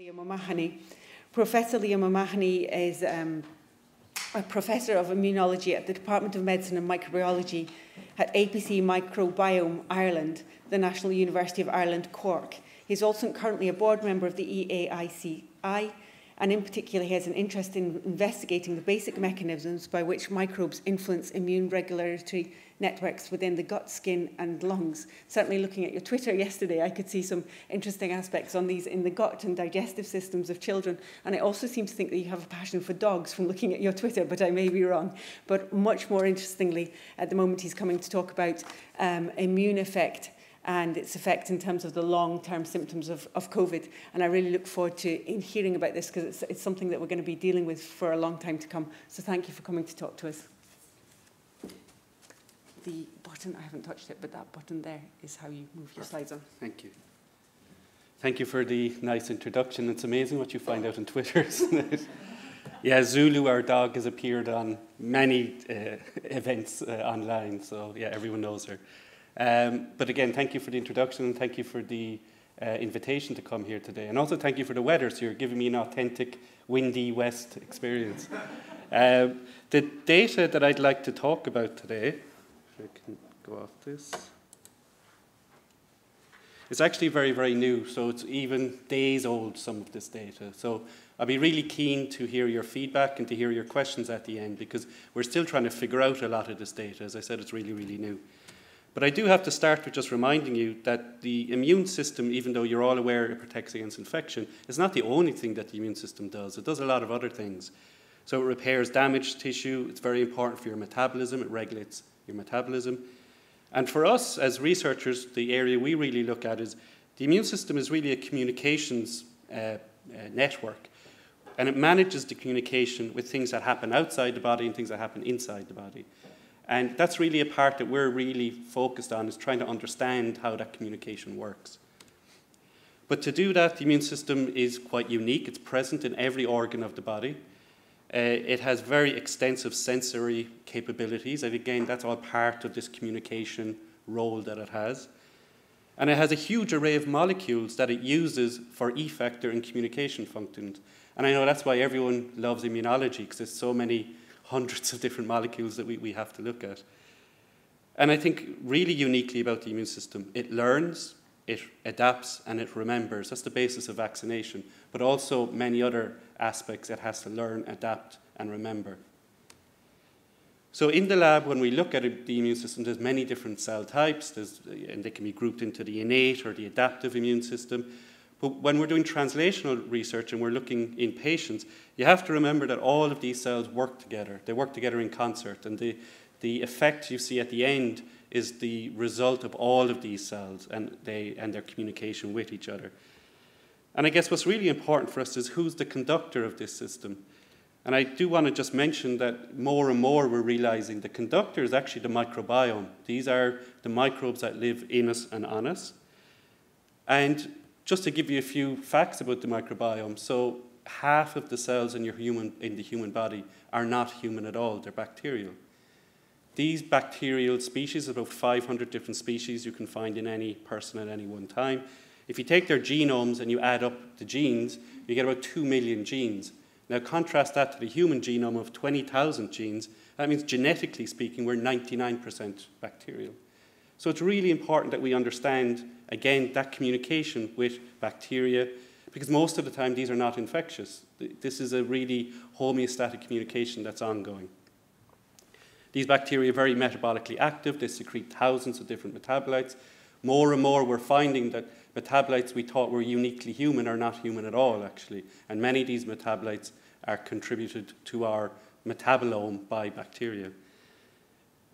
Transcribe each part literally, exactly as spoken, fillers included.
Liam O'Mahony. Professor Liam O'Mahony is um, a professor of immunology at the Department of Medicine and Microbiology at A P C Microbiome Ireland, the National University of Ireland, Cork. He's also currently a board member of the E A I C I, and in particular he has an interest in investigating the basic mechanisms by which microbes influence immune regulatory networks within the gut, skin and lungs. Certainly looking at your Twitter yesterday, I could see some interesting aspects on these in the gut and digestive systems of children. And I also seem to think that you have a passion for dogs from looking at your Twitter, but I may be wrong. But much more interestingly, at the moment he's coming to talk about um, immune effect and its effect in terms of the long-term symptoms of, of COVID. And I really look forward to in hearing about this because it's, it's something that we're going to be dealing with for a long time to come. So thank you for coming to talk to us. The button, I haven't touched it, but that button there is how you move your slides on. Thank you. Thank you for the nice introduction. It's amazing what you find out on Twitter, isn't it? Yeah, Zulu, our dog, has appeared on many uh, events uh, online. So yeah, everyone knows her. Um, but again, thank you for the introduction and thank you for the uh, invitation to come here today. And also thank you for the weather, so you're giving me an authentic windy west experience. um, the data that I'd like to talk about today, if I can go off this, it's actually very, very new, so it's even days old, some of this data. So I'll be really keen to hear your feedback and to hear your questions at the end, because we're still trying to figure out a lot of this data. As I said, it's really, really new. But I do have to start with just reminding you that the immune system, even though you're all aware it protects against infection, is not the only thing that the immune system does. It does a lot of other things. So it repairs damaged tissue. It's very important for your metabolism. It regulates your metabolism. And for us as researchers, the area we really look at is the immune system is really a communications uh, uh, network. And it manages the communication with things that happen outside the body and things that happen inside the body. And that's really a part that we're really focused on, is trying to understand how that communication works. But to do that, the immune system is quite unique. It's present in every organ of the body. Uh, it has very extensive sensory capabilities. And again, that's all part of this communication role that it has. And it has a huge array of molecules that it uses for effector and communication functions. And I know that's why everyone loves immunology, because there's so many hundreds of different molecules that we, we have to look at. And I think really uniquely about the immune system, it learns, it adapts, and it remembers. That's the basis of vaccination, but also many other aspects it has to learn, adapt, and remember. So in the lab, when we look at it, the immune system, there's many different cell types, there's, and they can be grouped into the innate or the adaptive immune system. But when we're doing translational research and we're looking in patients, you have to remember that all of these cells work together. They work together in concert, and the, the effect you see at the end is the result of all of these cells and, they, and their communication with each other. And I guess what's really important for us is who's the conductor of this system. And I do want to just mention that more and more we're realizing the conductor is actually the microbiome. These are the microbes that live in us and on us. And just to give you a few facts about the microbiome, so half of the cells in, your human, in the human body are not human at all, they're bacterial. These bacterial species, about five hundred different species you can find in any person at any one time. If you take their genomes and you add up the genes, you get about two million genes. Now contrast that to the human genome of twenty thousand genes, that means genetically speaking we're ninety-nine percent bacterial. So it's really important that we understand, again, that communication with bacteria, because most of the time these are not infectious. This is a really homeostatic communication that's ongoing. These bacteria are very metabolically active. They secrete thousands of different metabolites. More and more we're finding that metabolites we thought were uniquely human are not human at all, actually. And many of these metabolites are contributed to our metabolome by bacteria.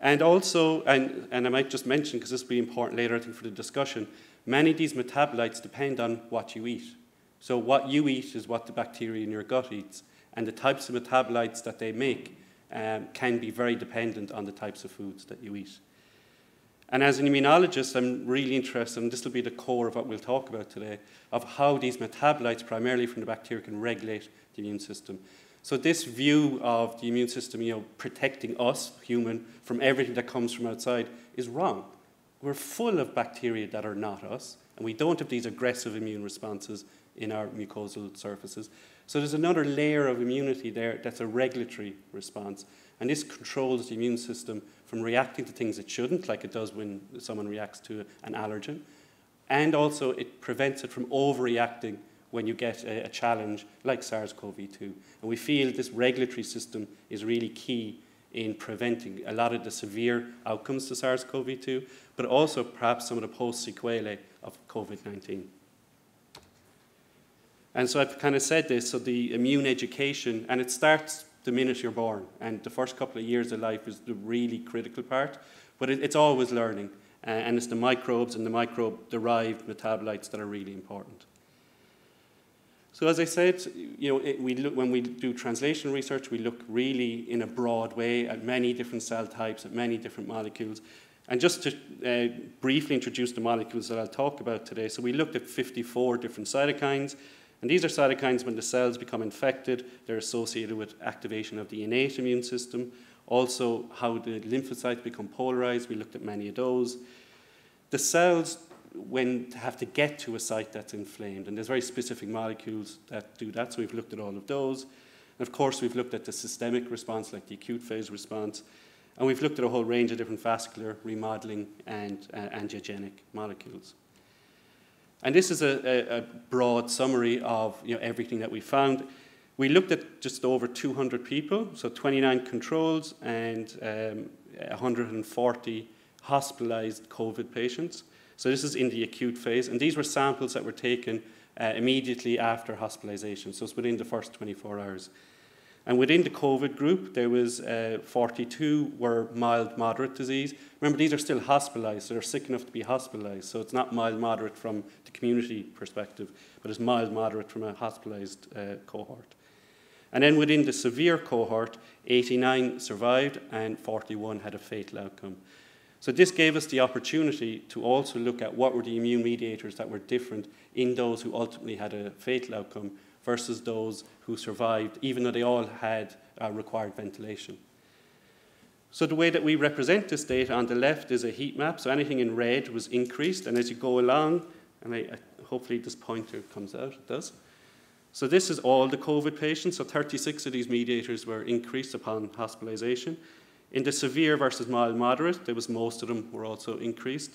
And also, and, and I might just mention, because this will be important later, I think, for the discussion, many of these metabolites depend on what you eat. So what you eat is what the bacteria in your gut eats, and the types of metabolites that they make um, can be very dependent on the types of foods that you eat. And as an immunologist, I'm really interested, and this will be the core of what we'll talk about today, of how these metabolites, primarily from the bacteria, can regulate the immune system. So this view of the immune system, you know, protecting us, human, from everything that comes from outside is wrong. we're full of bacteria that are not us, and we don't have these aggressive immune responses in our mucosal surfaces. So there's another layer of immunity there that's a regulatory response, and this controls the immune system from reacting to things it shouldn't, like it does when someone reacts to an allergen, and also it prevents it from overreacting when you get a, a challenge like SARS CoV two. And we feel this regulatory system is really key in preventing a lot of the severe outcomes to SARS CoV two, but also perhaps some of the post-sequelae of COVID nineteen. And so I've kind of said this, so the immune education, and it starts the minute you're born, and the first couple of years of life is the really critical part, but it, it's always learning, uh, and it's the microbes and the microbe-derived metabolites that are really important. So as I said, you know, it, we look, when we do translational research, we look really in a broad way at many different cell types, at many different molecules. And just to uh, briefly introduce the molecules that I'll talk about today, so we looked at fifty-four different cytokines. And these are cytokines when the cells become infected. They're associated with activation of the innate immune system. Also, how the lymphocytes become polarized. We looked at many of those. The cells when have to get to a site that's inflamed. And there's very specific molecules that do that. So we've looked at all of those. And of course, we've looked at the systemic response, like the acute phase response. And we've looked at a whole range of different vascular remodeling and uh, angiogenic molecules. And this is a, a, a broad summary of, you know, everything that we found. We looked at just over two hundred people, so twenty-nine controls and um, one hundred forty hospitalized COVID patients. So this is in the acute phase. And these were samples that were taken uh, immediately after hospitalization, so it's within the first twenty-four hours. And within the COVID group, there was uh, forty-two were mild, moderate disease. Remember, these are still hospitalized, so they're sick enough to be hospitalized. So it's not mild, moderate from the community perspective, but it's mild, moderate from a hospitalized uh, cohort. And then within the severe cohort, eighty-nine survived and forty-one had a fatal outcome. So this gave us the opportunity to also look at what were the immune mediators that were different in those who ultimately had a fatal outcome versus those who survived, even though they all had uh, required ventilation. So the way that we represent this data on the left is a heat map. So anything in red was increased, and as you go along, and I, I, hopefully this pointer comes out, it does. So this is all the COVID patients. So thirty-six of these mediators were increased upon hospitalization. In the severe versus mild moderate, there was most of them were also increased.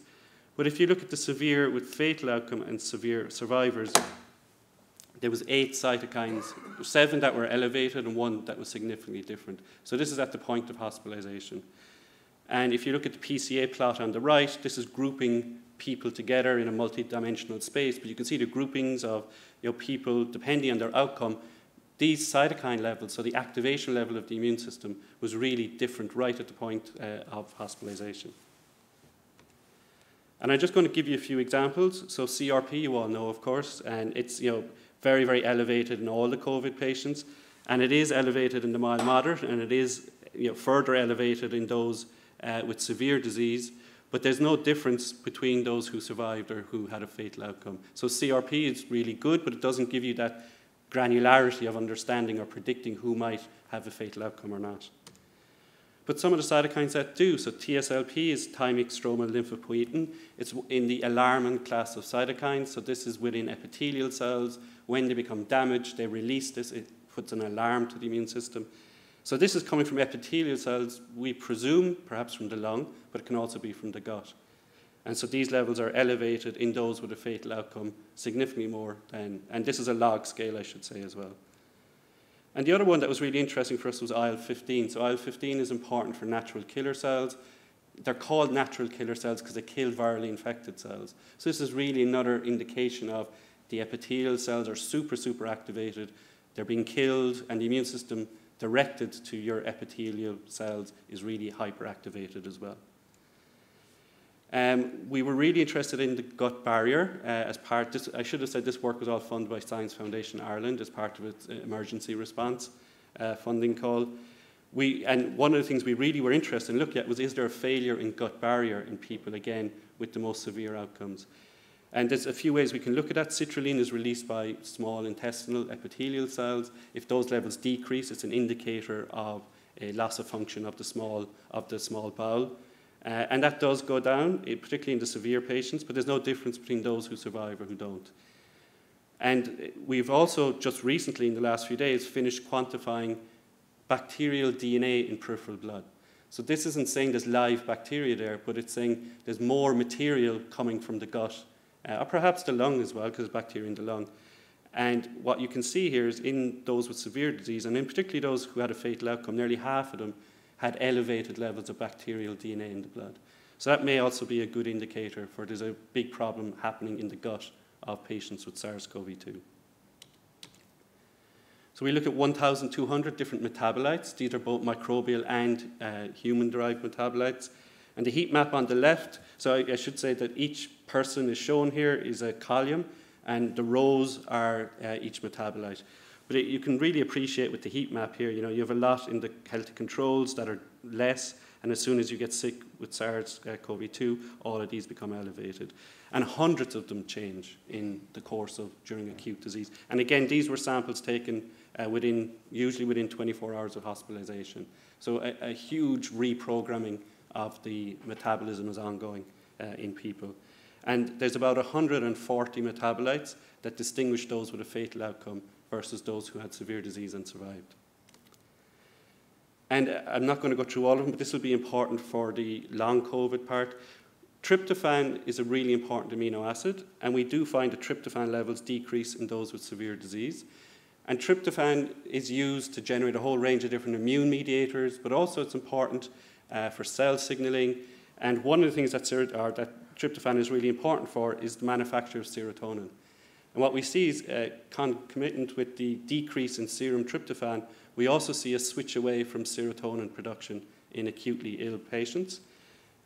But if you look at the severe with fatal outcome and severe survivors, there was eight cytokines, seven that were elevated and one that was significantly different. So this is at the point of hospitalization. And if you look at the P C A plot on the right, this is grouping people together in a multidimensional space, but you can see the groupings of, you know, people, depending on their outcome, these cytokine levels, so the activation level of the immune system, was really different right at the point uh, of hospitalization. And I'm just going to give you a few examples. So C R P, you all know, of course, and it's, you know, very, very elevated in all the COVID patients, and it is elevated in the mild moderate, and it is, you know, further elevated in those uh, with severe disease, but there's no difference between those who survived or who had a fatal outcome. So C R P is really good, but it doesn't give you that granularity of understanding or predicting who might have a fatal outcome or not. But some of the cytokines that do, so T S L P is thymic stromal lymphopoietin. It's in the alarmin class of cytokines, so this is within epithelial cells. When they become damaged, they release this. It puts an alarm to the immune system. So this is coming from epithelial cells, we presume, perhaps from the lung, but it can also be from the gut. And so these levels are elevated in those with a fatal outcome significantly more than, and this is a log scale, I should say, as well. And the other one that was really interesting for us was I L fifteen. So I L fifteen is important for natural killer cells. They're called natural killer cells because they kill virally infected cells. So this is really another indication of the epithelial cells are super, super activated. They're being killed, and the immune system directed to your epithelial cells is really hyperactivated as well. Um, we were really interested in the gut barrier uh, as part, this, I should have said this work was all funded by Science Foundation Ireland as part of its emergency response uh, funding call. We, and one of the things we really were interested in looking at was, is there a failure in gut barrier in people, again, with the most severe outcomes? And there's a few ways we can look at that. Citrulline is released by small intestinal epithelial cells. If those levels decrease, it's an indicator of a loss of function of the small, of the small bowel. Uh, and that does go down, particularly in the severe patients, but there's no difference between those who survive or who don't. And we've also just recently, in the last few days, finished quantifying bacterial D N A in peripheral blood. So this isn't saying there's live bacteria there, but it's saying there's more material coming from the gut, uh, or perhaps the lung as well, because there's bacteria in the lung. And what you can see here is in those with severe disease, and in particularly those who had a fatal outcome, nearly half of them had elevated levels of bacterial D N A in the blood. So that may also be a good indicator for there's a big problem happening in the gut of patients with SARS CoV two. So we look at one thousand two hundred different metabolites. These are both microbial and uh, human-derived metabolites. And the heat map on the left, so I, I should say that each person is shown here is a column, and the rows are uh, each metabolite. But it, you can really appreciate with the heat map here, you know, you have a lot in the healthy controls that are less, and as soon as you get sick with SARS CoV two, all of these become elevated. And hundreds of them change in the course of during acute disease. And again, these were samples taken uh, within, usually within twenty-four hours of hospitalization. So a, a huge reprogramming of the metabolism is ongoing uh, in people. And there's about one hundred forty metabolites that distinguish those with a fatal outcome versus those who had severe disease and survived. And I'm not going to go through all of them, but this will be important for the long COVID part. Tryptophan is a really important amino acid, and we do find that tryptophan levels decrease in those with severe disease. And tryptophan is used to generate a whole range of different immune mediators, but also it's important uh, for cell signaling. And one of the things that, or that tryptophan is really important for is the manufacture of serotonin. And what we see is uh, concomitant with the decrease in serum tryptophan, we also see a switch away from serotonin production in acutely ill patients.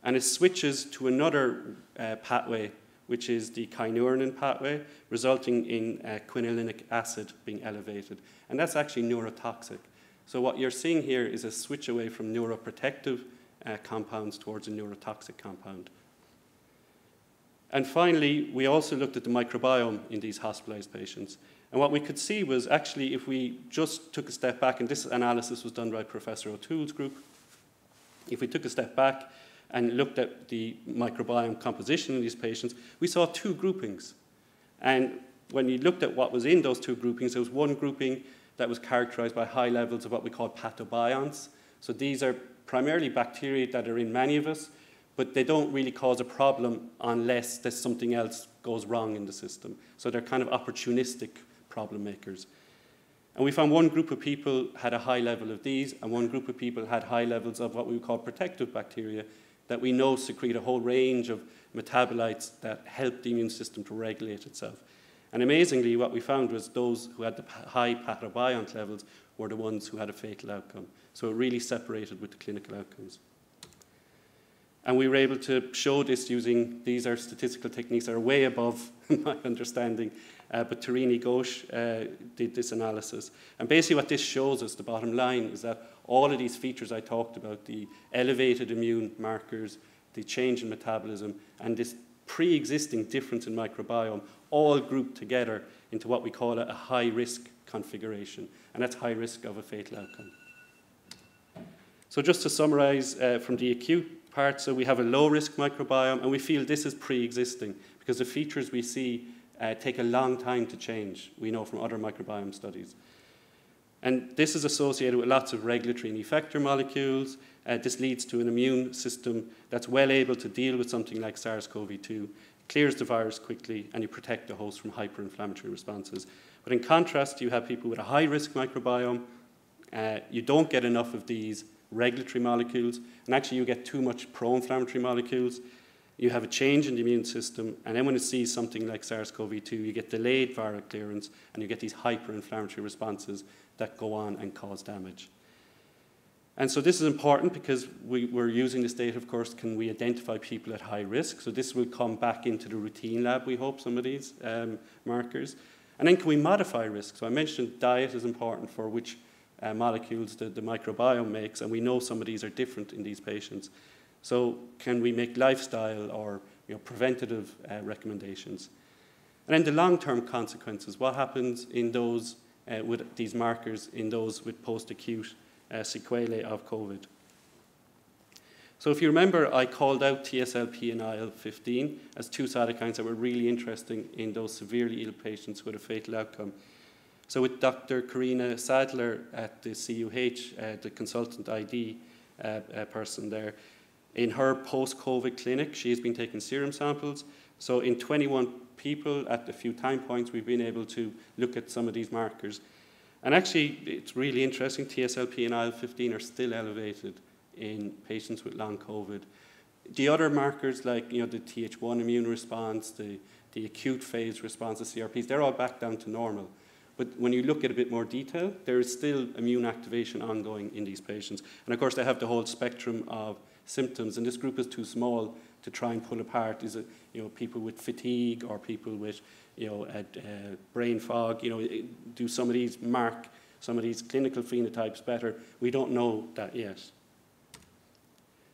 And it switches to another uh, pathway, which is the kynurenine pathway, resulting in uh, quinolinic acid being elevated. And that's actually neurotoxic. So what you're seeing here is a switch away from neuroprotective uh, compounds towards a neurotoxic compound. And finally, we also looked at the microbiome in these hospitalized patients. And what we could see was actually if we just took a step back, and this analysis was done by Professor O'Toole's group, if we took a step back and looked at the microbiome composition in these patients, we saw two groupings. And when you looked at what was in those two groupings, there was one grouping that was characterized by high levels of what we call pathobionts. So these are primarily bacteria that are in many of us, but they don't really cause a problem unless there's something else goes wrong in the system. So they're kind of opportunistic problem makers. And we found one group of people had a high level of these, and one group of people had high levels of what we would call protective bacteria, that we know secrete a whole range of metabolites that help the immune system to regulate itself. And amazingly, what we found was those who had the high pathobiont levels were the ones who had a fatal outcome. So it really separated with the clinical outcomes. And we were able to show this using, these are statistical techniques that are way above my understanding, uh, but Tarini Ghosh uh, did this analysis. And basically what this shows us, the bottom line, is that all of these features I talked about, the elevated immune markers, the change in metabolism, and this pre-existing difference in microbiome, all grouped together into what we call a high-risk configuration. And that's high risk of a fatal outcome. So just to summarize uh, from the acute, so we have a low-risk microbiome, and we feel this is pre-existing because the features we see uh, take a long time to change, we know from other microbiome studies. And this is associated with lots of regulatory and effector molecules. Uh, this leads to an immune system that's well able to deal with something like SARS CoV two, clears the virus quickly, and you protect the host from hyperinflammatory responses. But in contrast, you have people with a high-risk microbiome. Uh, you don't get enough of these regulatory molecules, and actually you get too much pro-inflammatory molecules. You have a change in the immune system, and then when it sees something like SARS CoV two, you get delayed viral clearance, and you get these hyperinflammatory responses that go on and cause damage. And so this is important because we, we're using this data, of course, can we identify people at high risk? So this will come back into the routine lab, we hope, some of these um, markers. And then can we modify risk? So I mentioned diet is important for which Uh, molecules that the microbiome makes, and we know some of these are different in these patients. So can we make lifestyle or you know, preventative uh, recommendations? And then the long-term consequences, what happens in those uh, with these markers in those with post-acute uh, sequelae of COVID? So if you remember, I called out T S L P and I L fifteen as two cytokines that were really interesting in those severely ill patients with a fatal outcome. So with Doctor Karina Sadler at the C U H, uh, the consultant I D uh, uh, person there, in her post-COVID clinic, she has been taking serum samples. So in twenty-one people at a few time points, we've been able to look at some of these markers. And actually, it's really interesting, T S L P and I L fifteen are still elevated in patients with long COVID. The other markers like you know, the T H one immune response, the, the acute phase response, the C R Ps, they're all back down to normal. But when you look at a bit more detail, there is still immune activation ongoing in these patients. And of course, they have the whole spectrum of symptoms, and this group is too small to try and pull apart. Is it you know, people with fatigue or people with you know, uh, uh, brain fog? You know, do some of these mark some of these clinical phenotypes better? We don't know that yet.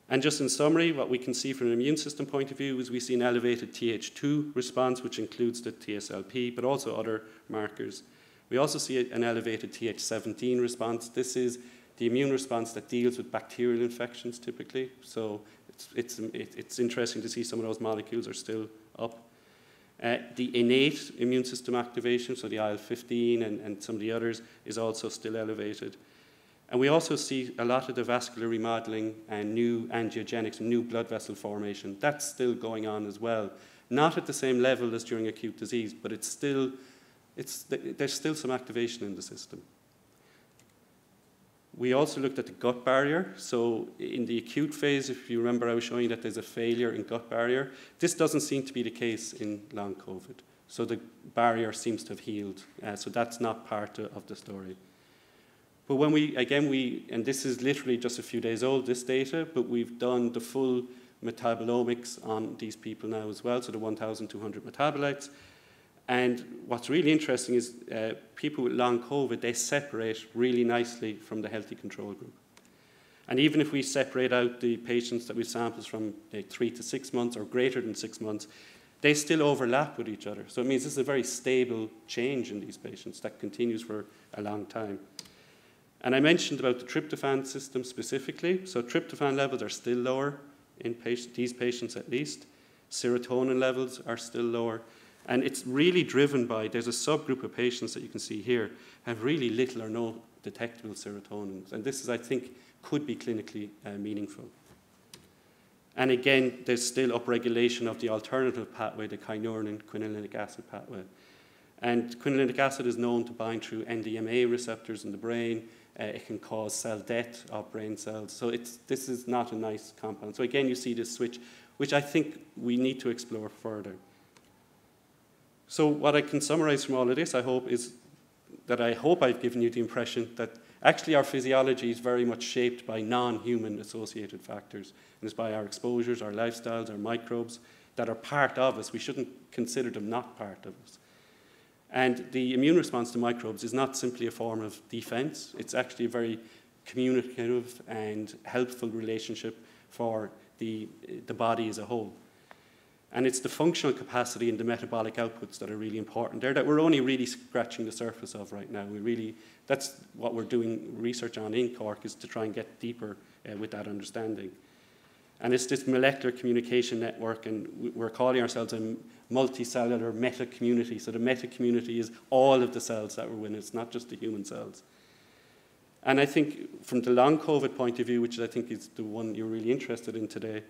And just in summary, what we can see from an immune system point of view is we see an elevated T H two response, which includes the T S L P, but also other markers. We also see an elevated T H seventeen response. This is the immune response that deals with bacterial infections typically. So it's, it's, it's interesting to see some of those molecules are still up. Uh, the innate immune system activation, so the I L fifteen and, and some of the others, is also still elevated. And we also see a lot of the vascular remodeling and new angiogenics, new blood vessel formation. That's still going on as well. Not at the same level as during acute disease, but it's still, it's, there's still some activation in the system. We also looked at the gut barrier. So in the acute phase, if you remember, I was showing you that there's a failure in gut barrier. This doesn't seem to be the case in long COVID. So the barrier seems to have healed. Uh, so that's not part of the story. But when we, again, we, and this is literally just a few days old, this data, but we've done the full metabolomics on these people now as well, so the one thousand two hundred metabolites. And what's really interesting is uh, people with long COVID, they separate really nicely from the healthy control group. And even if we separate out the patients that we sampled from like, three to six months or greater than six months, they still overlap with each other. So it means this is a very stable change in these patients that continues for a long time. And I mentioned about the tryptophan system specifically. So tryptophan levels are still lower in patient, these patients at least. Serotonin levels are still lower. And it's really driven by, there's a subgroup of patients that you can see here have really little or no detectable serotonin. And this is, I think, could be clinically uh, meaningful. And again, there's still upregulation of the alternative pathway, the kynurenine quinolinic acid pathway. And quinolinic acid is known to bind through N D M A receptors in the brain. Uh, it can cause cell death of brain cells. So it's, this is not a nice compound. So again, you see this switch, which I think we need to explore further. So what I can summarize from all of this, I hope, is that I hope I've given you the impression that actually our physiology is very much shaped by non-human associated factors. And it's by our exposures, our lifestyles, our microbes that are part of us. We shouldn't consider them not part of us. And the immune response to microbes is not simply a form of defense. It's actually a very communicative and helpful relationship for the, the body as a whole. And it's the functional capacity and the metabolic outputs that are really important there that we're only really scratching the surface of right now. We really, that's what we're doing research on in Cork, is to try and get deeper uh, with that understanding. And it's this molecular communication network, and we're calling ourselves a multicellular meta-community. So the meta-community is all of the cells that we're with. It's not just the human cells. And I think from the long COVID point of view, which I think is the one you're really interested in today,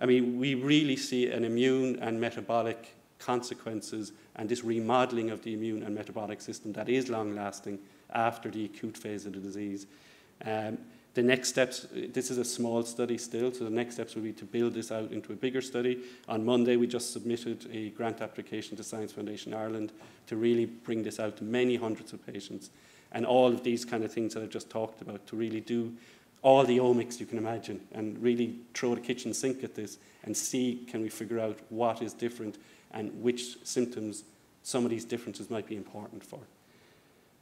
I mean, we really see an immune and metabolic consequences and this remodeling of the immune and metabolic system that is long-lasting after the acute phase of the disease. Um, The next steps, this is a small study still, so the next steps will be to build this out into a bigger study. On Monday, we just submitted a grant application to Science Foundation Ireland to really bring this out to many hundreds of patients. And all of these kind of things that I've just talked about, to really do all the omics you can imagine and really throw the kitchen sink at this and see, can we figure out what is different and which symptoms some of these differences might be important for.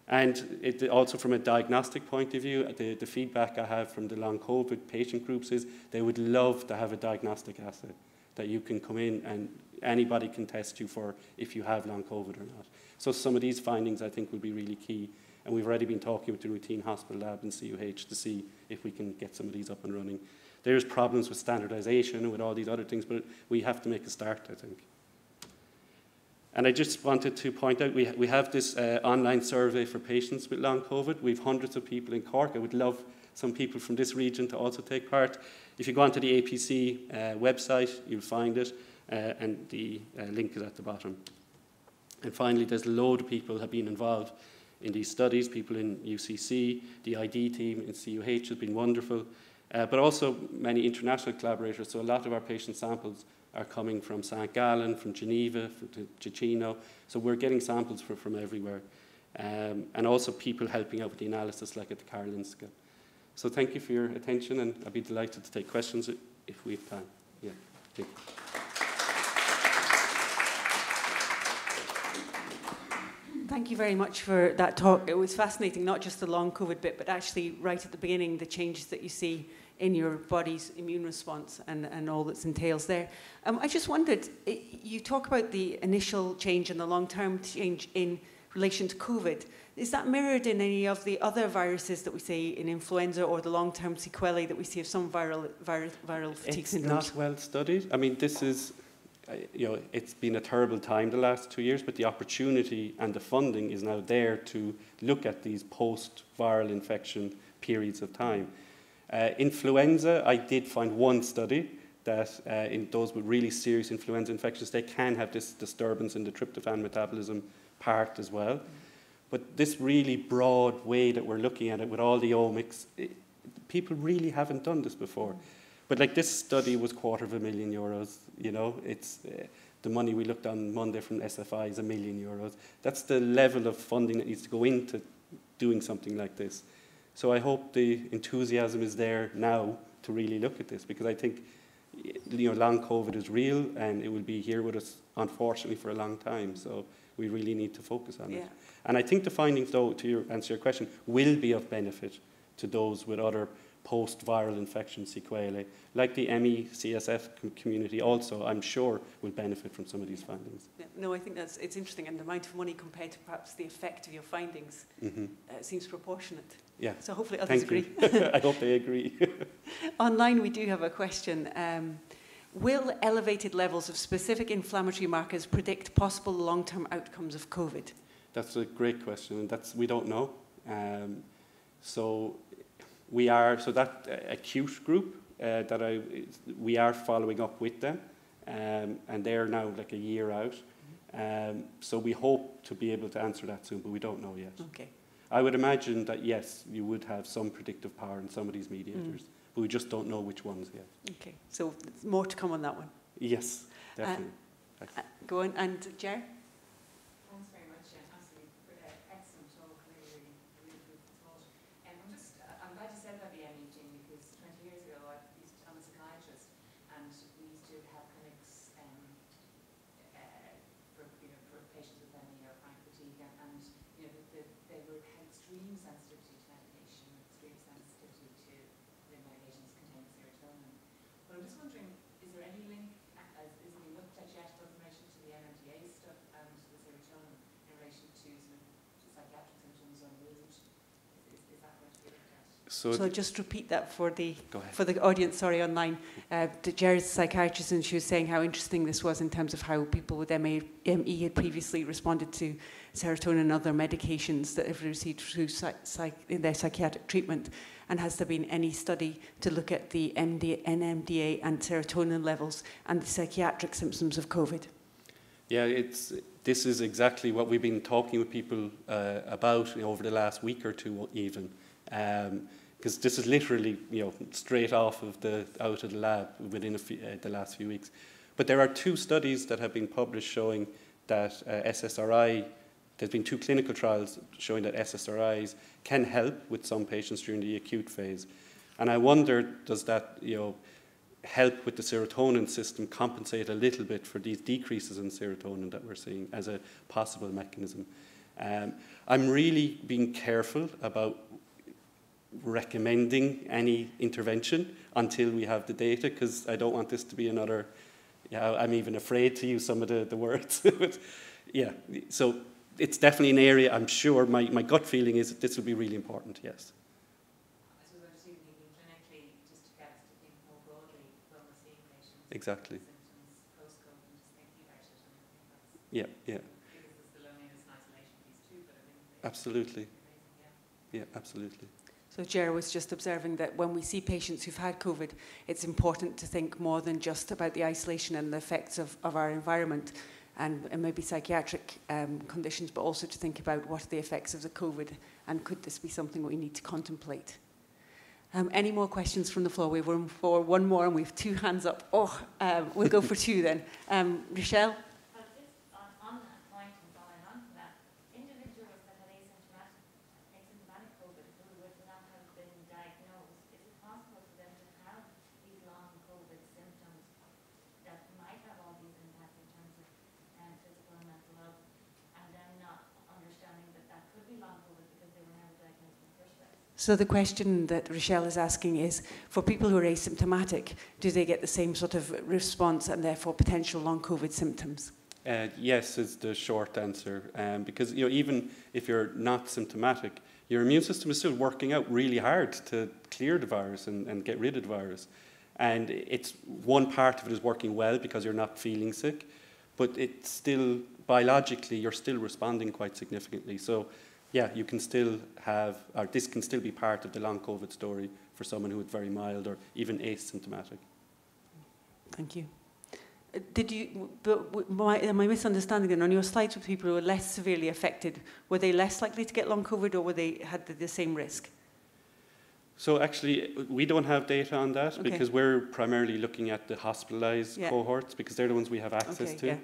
And it, also from a diagnostic point of view, the, the feedback I have from the long COVID patient groups is they would love to have a diagnostic assay that you can come in and anybody can test you for if you have long COVID or not. So some of these findings I think will be really key. And we've already been talking with the routine hospital lab and C U H to see if we can get some of these up and running. There's problems with standardization and with all these other things, but we have to make a start, I think. And I just wanted to point out, we, ha we have this uh, online survey for patients with long COVID. We have hundreds of people in Cork. I would love some people from this region to also take part. If you go onto the A P C uh, website, you'll find it, uh, and the uh, link is at the bottom. And finally, there's a load of people who have been involved in these studies, people in U C C, the I D team in C U H has been wonderful, uh, but also many international collaborators. So a lot of our patient samples are coming from Saint Gallen, from Geneva, from Ticino. So we're getting samples for, from everywhere. Um, and also people helping out with the analysis, like at the Karolinska. So thank you for your attention, and I'd be delighted to take questions if we have time. Yeah, thank you. Thank you very much for that talk. It was fascinating, not just the long COVID bit, but actually right at the beginning, the changes that you see in your body's immune response and, and all that entails there. Um, I just wondered, you talk about the initial change and the long-term change in relation to COVID. Is that mirrored in any of the other viruses that we see in influenza, or the long-term sequelae that we see of some viral, vir viral fatigue syndromes? It's not well studied. I mean, this is, you know, it's been a terrible time the last two years, but the opportunity and the funding is now there to look at these post-viral infection periods of time. Uh, influenza, I did find one study that uh, in those with really serious influenza infections, they can have this disturbance in the tryptophan metabolism part as well. But this really broad way that we're looking at it with all the omics, it, people really haven't done this before. But like this study was quarter of a million euros, you know, it's uh, the money we looked on Monday from S F I is a million euros. That's the level of funding that needs to go into doing something like this. So I hope the enthusiasm is there now to really look at this, because I think, you know, long COVID is real and it will be here with us, unfortunately, for a long time. So we really need to focus on yeah. it. And I think the findings, though, to your, answer your question, will be of benefit to those with other post-viral infection sequelae, like the M E C S F community also, I'm sure, will benefit from some of these findings. Yeah. No, I think that's, it's interesting, and the amount of money compared to perhaps the effect of your findings mm-hmm. uh, seems proportionate. Yeah. So hopefully others agree. I hope they agree. Online we do have a question. Um, will elevated levels of specific inflammatory markers predict possible long-term outcomes of COVID? That's a great question, and that's, we don't know. Um, so. We are, so that uh, acute group uh, that I, we are following up with them, um, and they're now like a year out. Um, so we hope to be able to answer that soon, but we don't know yet. Okay. I would imagine that, yes, you would have some predictive power in some of these mediators, mm. but we just don't know which ones yet. Okay, so more to come on that one. Yes, definitely. Uh, uh, go on, and Ger? So, so just repeat that for the for the audience, sorry, online. Uh, Ger's a psychiatrist, and she was saying how interesting this was in terms of how people with M E had previously responded to serotonin and other medications that have received through psych psych their psychiatric treatment. And has there been any study to look at the N M D A and serotonin levels and the psychiatric symptoms of COVID? Yeah, it's, this is exactly what we've been talking with people uh, about over the last week or two even. Um, because this is literally, you know, straight off of the out of the lab within a few, uh, the last few weeks. But there are two studies that have been published showing that uh, S S R I, there's been two clinical trials showing that S S R Is can help with some patients during the acute phase. And I wonder, does that, you know, help with the serotonin system compensate a little bit for these decreases in serotonin that we're seeing as a possible mechanism? Um, I'm really being careful about recommending any intervention until we have the data, because I don't want this to be another, you know, I'm even afraid to use some of the, the words. But yeah, so it's definitely an area, I'm sure, my, my gut feeling is that this will be really important, yes. I suppose I'm just thinking clinically, just to get us to think more Exactly. Yeah, yeah. Absolutely. Yeah, absolutely. So Ger was just observing that when we see patients who've had COVID, it's important to think more than just about the isolation and the effects of, of our environment and, and maybe psychiatric um, conditions, but also to think about what are the effects of the COVID and could this be something we need to contemplate. Um, any more questions from the floor? We have room for one more and we have two hands up. Oh, um, we'll go for two then. Um, Rochelle? So the question that Rochelle is asking is, for people who are asymptomatic, do they get the same sort of response and therefore potential long COVID symptoms? Uh, yes is the short answer, um, because you know, even if you're not symptomatic, your immune system is still working out really hard to clear the virus and, and get rid of the virus. And it's one part of it is working well because you're not feeling sick, but it's still, biologically, you're still responding quite significantly. So, yeah, you can still have, or this can still be part of the long COVID story for someone who is very mild or even asymptomatic. Thank you. Did you, but my, my misunderstanding then, on your slides with people who were less severely affected, were they less likely to get long COVID or were they, had the same risk? So actually, we don't have data on that okay. because we're primarily looking at the hospitalized yeah. cohorts because they're the ones we have access okay, to. Yeah.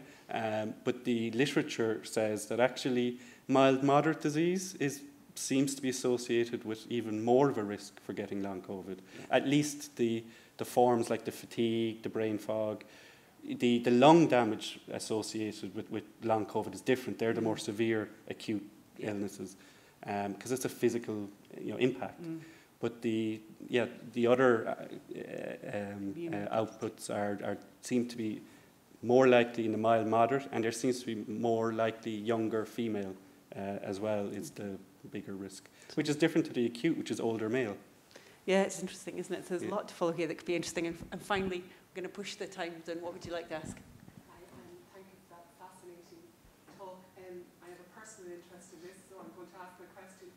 Um, but the literature says that actually mild, moderate disease is, seems to be associated with even more of a risk for getting long COVID. At least the, the forms like the fatigue, the brain fog, the, the lung damage associated with, with long COVID is different. They're the more severe acute yeah. illnesses um, because it's a physical you know, impact. Mm. But the, yeah, the other uh, um, uh, outputs are, are, seem to be more likely in the mild, moderate, and there seems to be more likely younger female uh, as well is the bigger risk, which is different to the acute, which is older male. Yeah, it's interesting, isn't it? So there's yeah. a lot to follow here that could be interesting. And, and finally, we're going to push the time, then what would you like to ask? Hi, um, thank you for that fascinating talk. Um, I have a personal interest in this, so I'm going to ask my question.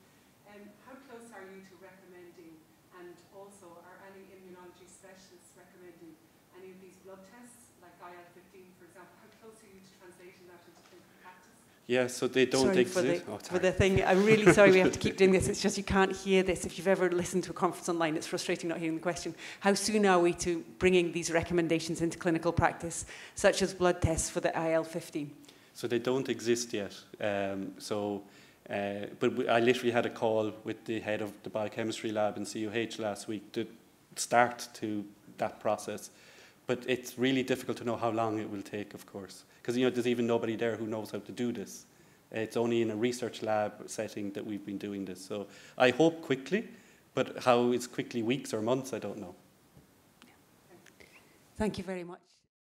Um, how close are you to recommending, and also are any immunology specialists recommending any of these blood tests, like I L fifteen, for example? How close are you to translating that into clinical practice? Yeah, so they don't sorry exist. For the, oh, for the thing, I'm really sorry we have to keep doing this. It's just you can't hear this. If you've ever listened to a conference online, it's frustrating not hearing the question. How soon are we to bringing these recommendations into clinical practice, such as blood tests for the I L fifteen? So they don't exist yet. Um, so. Uh, but we, I literally had a call with the head of the biochemistry lab in C U H last week to start to that process. But it's really difficult to know how long it will take, of course, because you know, there's even nobody there who knows how to do this. It's only in a research lab setting that we've been doing this. So I hope quickly, but how it's quickly weeks or months, I don't know. Thank you very much.